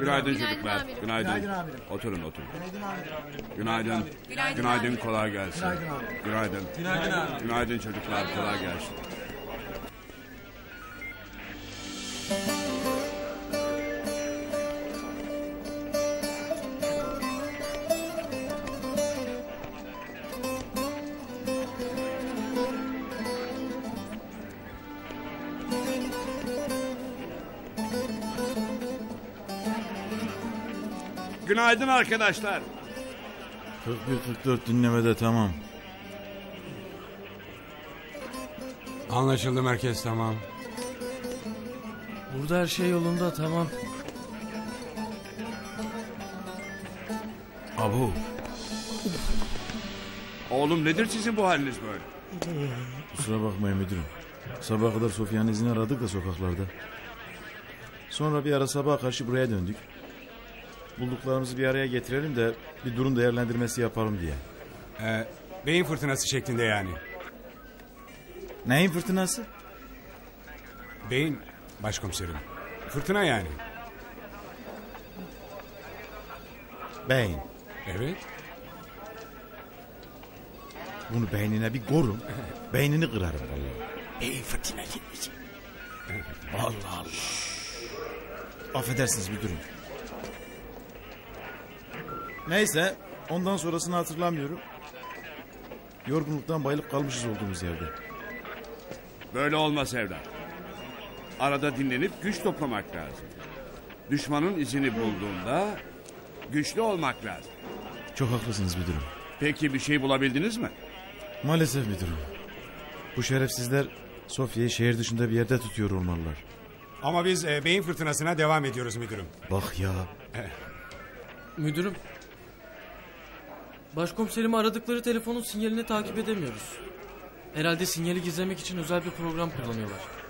Günaydın çocuklar. Günaydın. Günaydın amirim. Oturun, oturun. Günaydın. Günaydın, kolay gelsin. Günaydın. Günaydın çocuklar, kolay gelsin. Günaydın arkadaşlar. 41-44 dinlemede tamam. Anlaşıldı merkez, tamam. Burada her şey yolunda, tamam. Abu. Oğlum nedir sizin bu haliniz böyle? Kusura bakmayın müdürüm. Sabaha kadar Sofya'nın izini aradık da sokaklarda. Sonra bir ara sabaha karşı buraya döndük. Bulduklarımızı bir araya getirelim de bir durum değerlendirmesi yapalım diye. Beyin fırtınası şeklinde yani. Neyin fırtınası? Beyin başkomiserim. Fırtına yani. Beyin. Evet. Bunu beynine bir korum. Beynini kırarım vallahi. Beyin fırtınası. Allah Allah. Affedersiniz müdürüm. Neyse, ondan sonrasını hatırlamıyorum. Yorgunluktan bayılıp kalmışız olduğumuz yerde. Böyle olmaz evlat. Arada dinlenip güç toplamak lazım. Düşmanın izini bulduğunda güçlü olmak lazım. Çok haklısınız müdürüm. Peki bir şey bulabildiniz mi? Maalesef müdürüm. Bu şerefsizler Sofya'yı şehir dışında bir yerde tutuyor olmalılar. Ama biz beyin fırtınasına devam ediyoruz müdürüm. Bak ya. Müdürüm. Başkomiserimi aradıkları telefonun sinyalini takip edemiyoruz. Herhalde sinyali gizlemek için özel bir program kullanıyorlar.